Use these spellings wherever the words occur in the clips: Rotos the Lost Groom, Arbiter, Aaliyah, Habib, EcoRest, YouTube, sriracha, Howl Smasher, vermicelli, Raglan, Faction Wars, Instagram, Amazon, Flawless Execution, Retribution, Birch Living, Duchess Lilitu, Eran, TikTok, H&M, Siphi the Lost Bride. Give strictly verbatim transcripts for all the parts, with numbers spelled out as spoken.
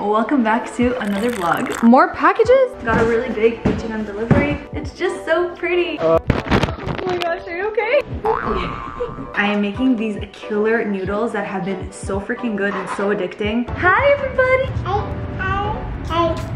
Welcome back to another vlog. More packages? Got a really big H and M delivery. It's just so pretty. Uh, oh my gosh, are you okay? I am making these killer noodles that have been so freaking good and so addicting. Hi everybody! Hi, hi, hi.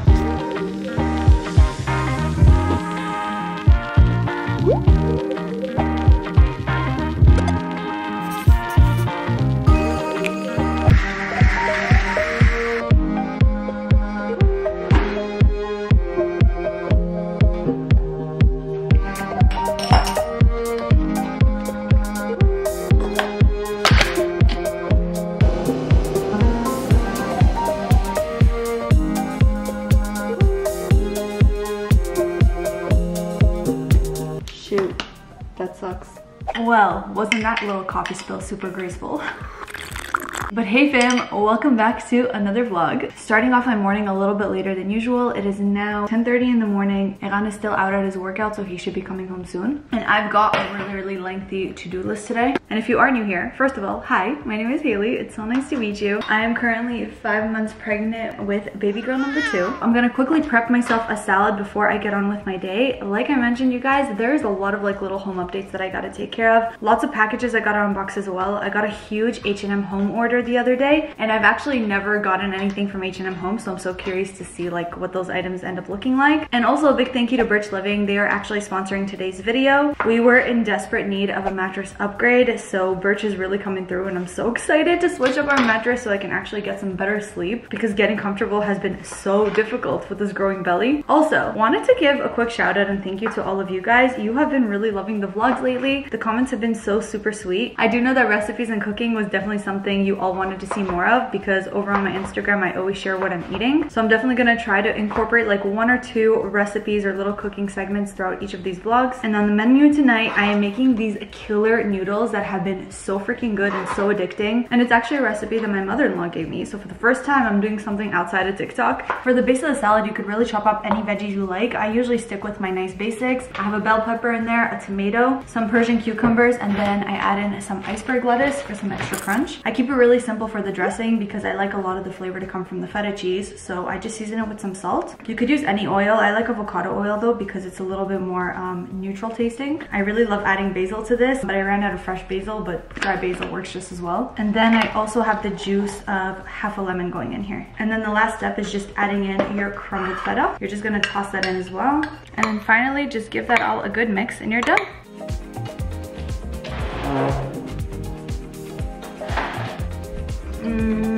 Well, wasn't that little coffee spill super graceful? But hey fam, welcome back to another vlog. Starting off my morning a little bit later than usual. It is now ten thirty in the morning. Eran is still out at his workout, so he should be coming home soon. And I've got a really, really lengthy to-do list today. And if you are new here, first of all, hi, my name is Haley. It's so nice to meet you. I am currently five months pregnant with baby girl number two. I'm gonna quickly prep myself a salad before I get on with my day. Like I mentioned, you guys, there's a lot of like little home updates that I gotta take care of. Lots of packages I gotta unbox as well. I got a huge H and M home order the other day, and I've actually never gotten anything from H and M home, so I'm so curious to see like what those items end up looking like. And also a big thank you to Birch Living. They are actually sponsoring today's video. We were in desperate need of a mattress upgrade, so Birch is really coming through, and I'm so excited to switch up our mattress so I can actually get some better sleep, because getting comfortable has been so difficult with this growing belly. Also, wanted to give a quick shout out and thank you to all of you guys. You have been really loving the vlogs lately. The comments have been so super sweet. I do know that recipes and cooking was definitely something you all wanted to see more of, because over on my Instagram I always share what I'm eating, so I'm definitely gonna try to incorporate like one or two recipes or little cooking segments throughout each of these vlogs. And on the menu tonight, I am making these killer noodles that have been so freaking good and so addicting, and it's actually a recipe that my mother-in-law gave me, so for the first time I'm doing something outside of TikTok. For the base of the salad, you could really chop up any veggies you like. I usually stick with my nice basics. I have a bell pepper in there, a tomato, some Persian cucumbers, and then I add in some iceberg lettuce for some extra crunch. I keep it really simple for the dressing because I like a lot of the flavor to come from the feta cheese, so I just season it with some salt. You could use any oil. I like avocado oil though, because it's a little bit more um, neutral tasting. I really love adding basil to this, but I ran out of fresh basil, but dry basil works just as well. And then I also have the juice of half a lemon going in here. And then the last step is just adding in your crumbled feta. You're just gonna toss that in as well. And then finally, just give that all a good mix and you're done. Mm.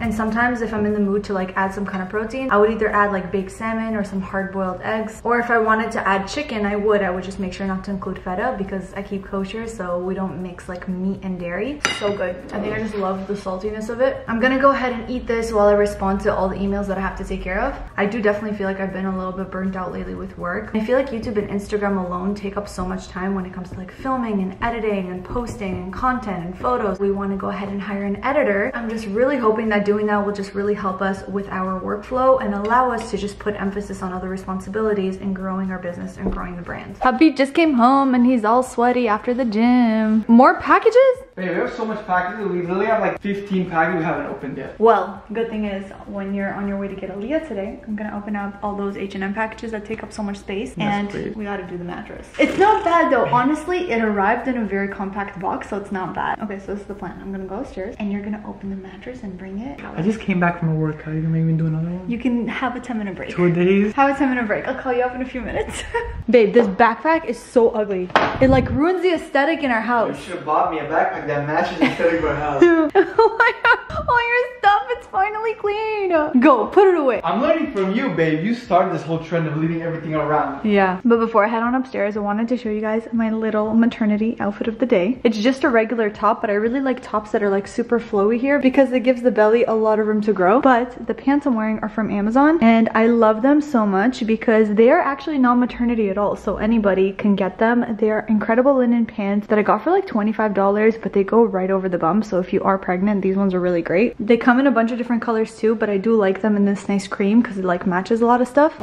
And sometimes if I'm in the mood to like add some kind of protein, I would either add like baked salmon or some hard-boiled eggs, or if I wanted to add chicken, I would I would just make sure not to include feta, because I keep kosher, so we don't mix like meat and dairy. So good. I think I just love the saltiness of it. I'm gonna go ahead and eat this while I respond to all the emails that I have to take care of. I do definitely feel like I've been a little bit burnt out lately with work. I feel like YouTube and Instagram alone take up so much time when it comes to like filming and editing and posting and content and photos. We want to go ahead and hire an editor. I'm just really hoping that doing that will just really help us with our workflow and allow us to just put emphasis on other responsibilities and growing our business and growing the brand. Habib just came home and he's all sweaty after the gym. More packages? Babe, we have so much packages. We literally have like fifteen packages we haven't opened yet. Well, good thing is when you're on your way to get Aaliyah today, I'm gonna open up all those H and M packages that take up so much space. Yes, and please. We gotta do the mattress. It's not bad though. Honestly, it arrived in a very compact box, so it's not bad. Okay, so this is the plan. I'm gonna go upstairs and you're gonna open the mattress and bring it. I just came back from a workout. You can maybe do another one? You can have a ten minute break. Two days? Have a ten minute break. I'll call you up in a few minutes. Babe, this backpack is so ugly. It like ruins the aesthetic in our house. You should have bought me a backpack that matches the aesthetic of our house. Oh my god, all your stuff, it's finally clean. Go, put it away. I'm learning from you, babe. You started this whole trend of leaving everything around. Yeah, but before I head on upstairs, I wanted to show you guys my little maternity outfit of the day. It's just a regular top, but I really like tops that are like super flowy here because it gives the belly a lot of room to grow. But the pants I'm wearing are from Amazon, and I love them so much because they are actually not maternity at all, so anybody can get them. They are incredible linen pants that I got for like twenty-five dollars, but they go right over the bum, so if you are pregnant, these ones are really great. They come in a bunch of different colors too, but I do like them in this nice cream because it like matches a lot of stuff.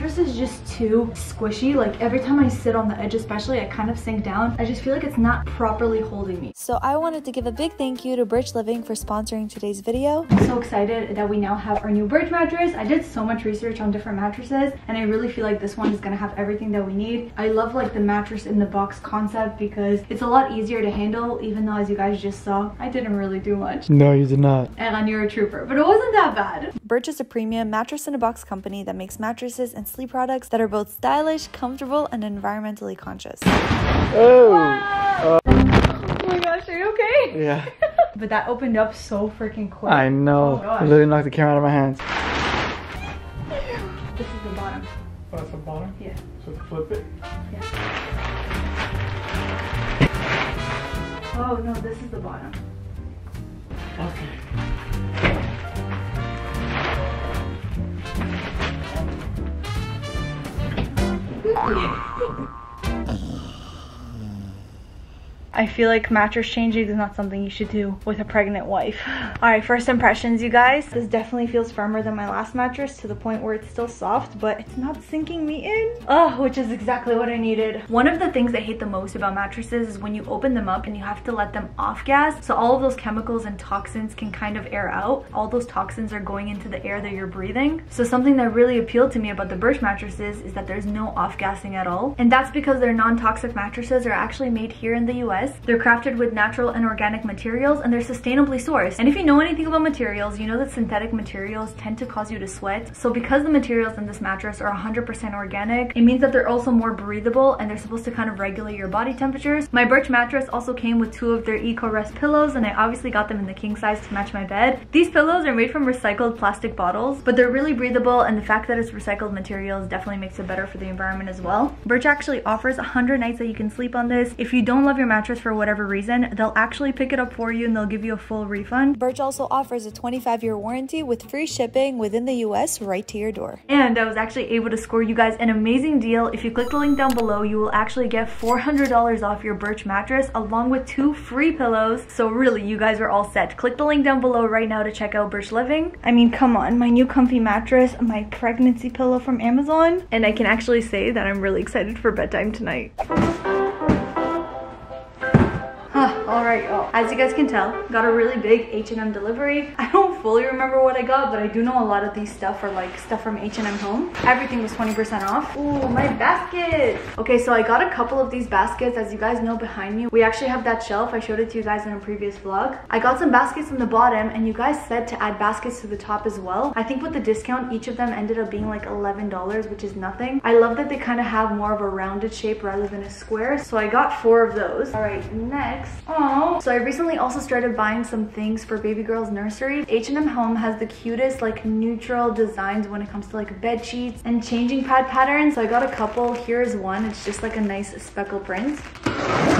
mattress is just too squishy. Like every time I sit on the edge especially, I kind of sink down. I just feel like it's not properly holding me. So I wanted to give a big thank you to Birch Living for sponsoring today's video. I'm so excited that we now have our new Birch mattress. I did so much research on different mattresses and I really feel like this one is gonna have everything that we need. I love like the mattress in the box concept because it's a lot easier to handle, even though as you guys just saw, I didn't really do much. No, you did not. Eran, you're a trooper, but it wasn't that bad. Birch is a premium mattress in a box company that makes mattresses and sleep products that are both stylish, comfortable, and environmentally conscious. Oh! Wow. Uh oh my gosh, are you okay? Yeah. But that opened up so freaking quick. I know. Oh, I literally knocked the camera out of my hands. This is the bottom. Oh, that's the bottom? Yeah. So flip it? Yeah. Oh no, this is the bottom. Okay. I feel like mattress changing is not something you should do with a pregnant wife. All right, first impressions, you guys. This definitely feels firmer than my last mattress to the point where it's still soft, but it's not sinking me in. Oh, which is exactly what I needed. One of the things I hate the most about mattresses is when you open them up and you have to let them off gas. So all of those chemicals and toxins can kind of air out. All those toxins are going into the air that you're breathing. So something that really appealed to me about the Birch mattresses is that there's no off-gassing at all. And that's because their non-toxic mattresses are actually made here in the U S. They're crafted with natural and organic materials and they're sustainably sourced. And if you know anything about materials, you know that synthetic materials tend to cause you to sweat. So because the materials in this mattress are one hundred percent organic, it means that they're also more breathable and they're supposed to kind of regulate your body temperatures. My Birch mattress also came with two of their EcoRest pillows and I obviously got them in the king size to match my bed. These pillows are made from recycled plastic bottles, but they're really breathable and the fact that it's recycled materials definitely makes it better for the environment as well. Birch actually offers one hundred nights that you can sleep on this. If you don't love your mattress for whatever reason, they'll actually pick it up for you and they'll give you a full refund. Birch also offers a twenty-five year warranty with free shipping within the U S right to your door. And I was actually able to score you guys an amazing deal. If you click the link down below, you will actually get four hundred dollars off your Birch mattress along with two free pillows. So really, you guys are all set. Click the link down below right now to check out Birch Living. I mean, come on, my new comfy mattress, my pregnancy pillow from Amazon. And I can actually say that I'm really excited for bedtime tonight. All right, y'all. As you guys can tell, got a really big H and M delivery. I don't fully remember what I got, but I do know a lot of these stuff are like stuff from H and M Home. Everything was twenty percent off. Ooh, my basket. Okay, so I got a couple of these baskets. As you guys know, behind me, we actually have that shelf. I showed it to you guys in a previous vlog. I got some baskets on the bottom, and you guys said to add baskets to the top as well. I think with the discount, each of them ended up being like eleven dollars, which is nothing. I love that they kind of have more of a rounded shape rather than a square. So I got four of those. All right, next. Oh, so I recently also started buying some things for baby girl's nursery. H and M Home has the cutest like neutral designs when it comes to like bed sheets and changing pad patterns. So I got a couple. Here's one. It's just like a nice speckle print.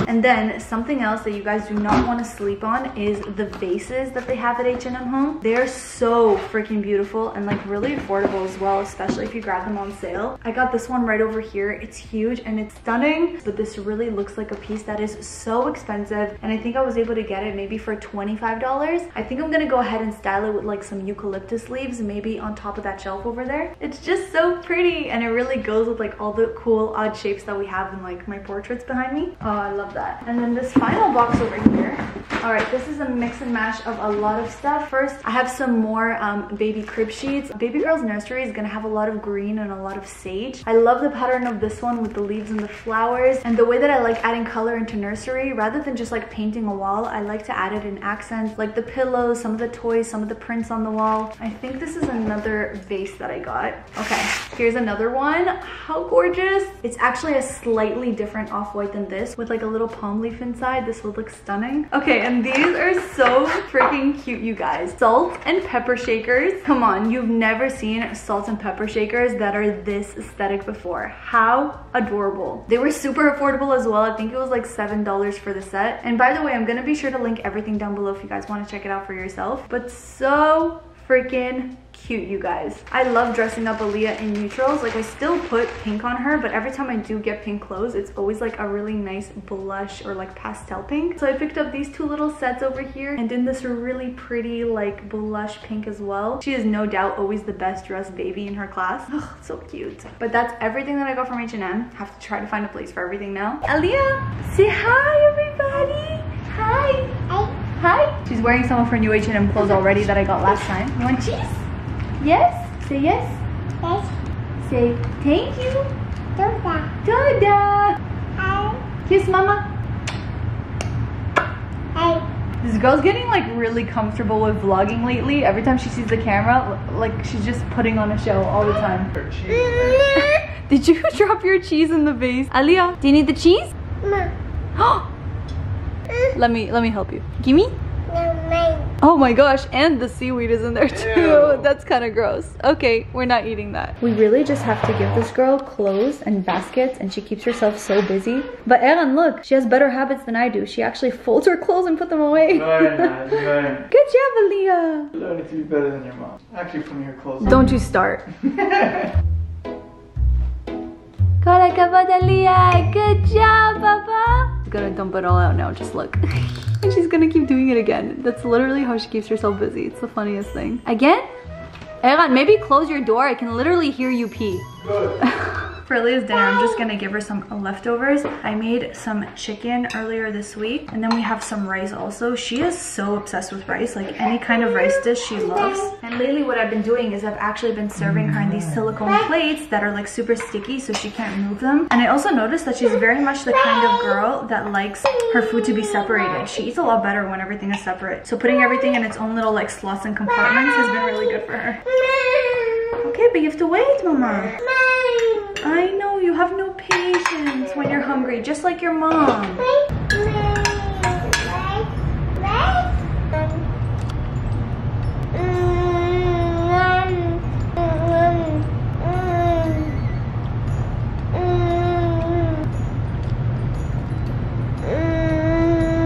And then something else that you guys do not want to sleep on is the vases that they have at H and M Home. They're so freaking beautiful and like really affordable as well, especially if you grab them on sale. I got this one right over here. It's huge and it's stunning, but this really looks like a piece that is so expensive. And I think I was able to get it maybe for twenty-five dollars. I think I'm gonna go ahead and style it with like some eucalyptus leaves, maybe on top of that shelf over there. It's just so pretty and it really goes with like all the cool odd shapes that we have in like my portraits behind me. Oh, I love that. And then this final box over here. All right, this is a mix and mash of a lot of stuff. First, I have some more um, baby crib sheets. Baby girl's nursery is gonna have a lot of green and a lot of sage. I love the pattern of this one with the leaves and the flowers and the way that I like adding color into nursery rather than just like painting a wall. I like to add it in accents, like the pillows, some of the toys, some of the prints on the wall. I think this is another vase that I got. Okay, here's another one. How gorgeous. It's actually a slightly different off-white than this with like a little palm leaf inside. This would look stunning. Okay, and these are so freaking cute, you guys. Salt and pepper shakers. Come on, you've never seen salt and pepper shakers that are this aesthetic before. How adorable. They were super affordable as well. I think it was like seven dollars for the set. And by the way, I'm gonna be sure to link everything down below if you guys want to check it out for yourself. But so freaking cute, you guys. I love dressing up Aaliyah in neutrals. Like, I still put pink on her, but every time I do get pink clothes, it's always like a really nice blush or like pastel pink. So I picked up these two little sets over here and in this really pretty like blush pink as well. She is no doubt always the best dressed baby in her class. Oh, so cute. But that's everything that I got from H and M. Have to try to find a place for everything now. Aaliyah, say hi everybody. Hi. Hi. Hi. She's wearing some of her new H and M clothes already that I got last time. You want cheese? Yes. Say yes. Yes. Say thank you. Dada. Dada. Hi. Kiss mama. Hi. This girl's getting like really comfortable with vlogging lately. Every time she sees the camera, like she's just putting on a show all the time. Did you drop your cheese in the vase? Aaliyah, do you need the cheese? No. Let me let me help you. Gimme. Oh my gosh, and the seaweed is in there too. Ew. That's kind of gross. Okay, we're not eating that. We really just have to give this girl clothes and baskets and she keeps herself so busy. But Eran, look, she has better habits than I do. She actually folds her clothes and put them away. Very nice, very nice. Good job, Aaliyah. You learned to be better than your mom. Actually, from your clothes. Don't you start. Good job, Papa. Gonna dump it all out now, just look. And she's gonna keep doing it again. That's literally how she keeps herself busy. It's the funniest thing. Again? Eran, maybe close your door. I can literally hear you pee. For Leah's dinner, I'm just gonna give her some leftovers. I made some chicken earlier this week, and then we have some rice also. She is so obsessed with rice, like any kind of rice dish she loves. And lately what I've been doing is I've actually been serving her in these silicone plates that are like super sticky so she can't move them. And I also noticed that she's very much the kind of girl that likes her food to be separated. She eats a lot better when everything is separate. So putting everything in its own little like slots and compartments has been really good for her. Okay, but you have to wait, Mama. I know, you have no patience when you're hungry, just like your mom.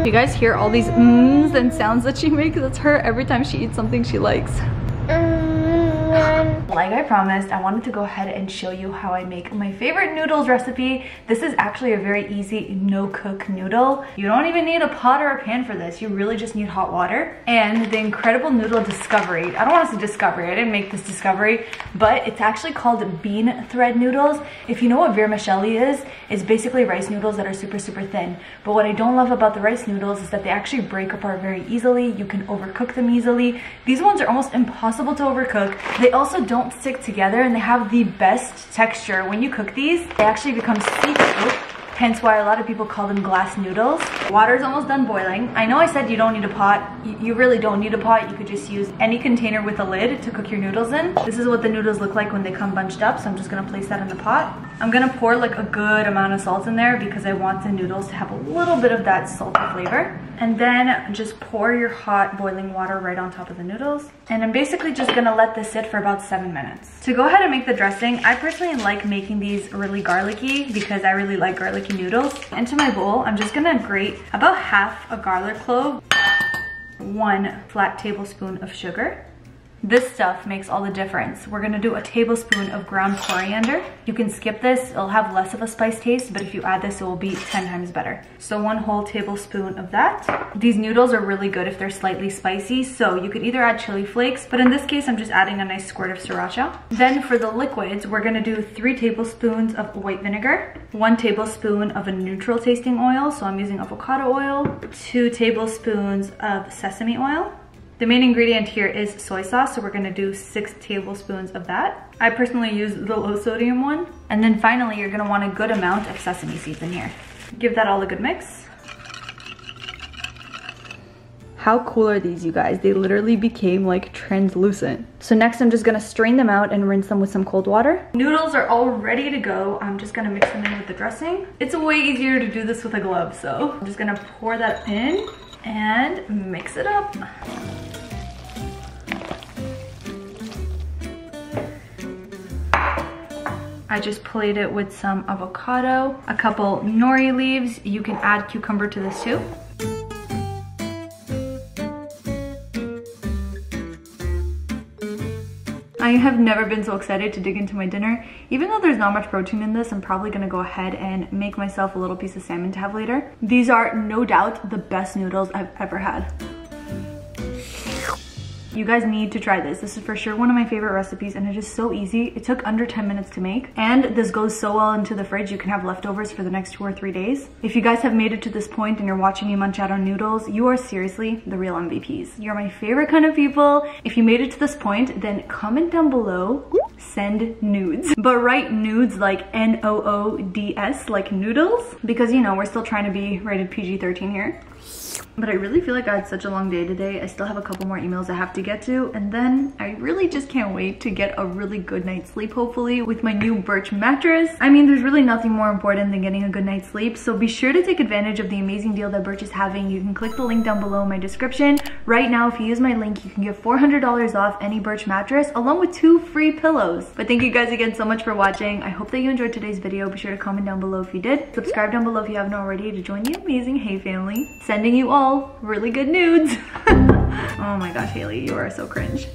You guys hear all these mms and sounds that she makes? That's her every time she eats something she likes. Like I promised, I wanted to go ahead and show you how I make my favorite noodles recipe. This is actually a very easy no-cook noodle. You don't even need a pot or a pan for this. You really just need hot water. And the incredible noodle discovery. I don't want to say discovery. I didn't make this discovery. But it's actually called bean thread noodles. If you know what vermicelli is, it's basically rice noodles that are super, super thin. But what I don't love about the rice noodles is that they actually break apart very easily. You can overcook them easily. These ones are almost impossible to overcook. They also don't stick together and they have the best texture. When you cook these, they actually become see-through, hence why a lot of people call them glass noodles. Water's almost done boiling. I know I said you don't need a pot. You really don't need a pot. You could just use any container with a lid to cook your noodles in. This is what the noodles look like when they come bunched up, so I'm just gonna place that in the pot. I'm gonna pour like a good amount of salt in there because I want the noodles to have a little bit of that salty flavor. And then just pour your hot boiling water right on top of the noodles. And I'm basically just gonna let this sit for about seven minutes. To go ahead and make the dressing, I personally like making these really garlicky because I really like garlicky noodles. Into my bowl, I'm just gonna grate about half a garlic clove, one flat tablespoon of sugar. This stuff makes all the difference. We're gonna do a tablespoon of ground coriander. You can skip this, it'll have less of a spice taste, but if you add this, it will be ten times better. So one whole tablespoon of that. These noodles are really good if they're slightly spicy, so you could either add chili flakes, but in this case, I'm just adding a nice squirt of sriracha. Then for the liquids, we're gonna do three tablespoons of white vinegar, one tablespoon of a neutral tasting oil, so I'm using avocado oil, two tablespoons of sesame oil. The main ingredient here is soy sauce, so we're gonna do six tablespoons of that. I personally use the low sodium one. And then finally, you're gonna want a good amount of sesame seeds in here. Give that all a good mix. How cool are these, you guys? They literally became like translucent. So next I'm just gonna strain them out and rinse them with some cold water. Noodles are all ready to go. I'm just gonna mix them in with the dressing. It's way easier to do this with a glove, so I'm just gonna pour that in and mix it up. I just played it with some avocado, a couple nori leaves. You can add cucumber to this too. I have never been so excited to dig into my dinner. Even though there's not much protein in this, I'm probably gonna go ahead and make myself a little piece of salmon to have later. These are no doubt the best noodles I've ever had. You guys need to try this. This is for sure one of my favorite recipes and it is so easy. It took under ten minutes to make and this goes so well into the fridge you can have leftovers for the next two or three days. If you guys have made it to this point and you're watching me munch out on noodles, you are seriously the real M V Ps. You're my favorite kind of people. If you made it to this point, then comment down below, send nudes. But write nudes like N O O D S, like noodles, because you know, we're still trying to be rated P G thirteen here. But I really feel like I had such a long day today. I still have a couple more emails I have to get to, and then I really just can't wait to get a really good night's sleep, hopefully, with my new Birch mattress. I mean, there's really nothing more important than getting a good night's sleep, so be sure to take advantage of the amazing deal that Birch is having. You can click the link down below in my description. Right now, if you use my link, you can get four hundred dollars off any Birch mattress, along with two free pillows. But thank you guys again so much for watching. I hope that you enjoyed today's video. Be sure to comment down below if you did. Subscribe down below if you haven't already to join the amazing Hey family. Sending you all really good nudes. Oh my gosh, Haley, you are so cringe.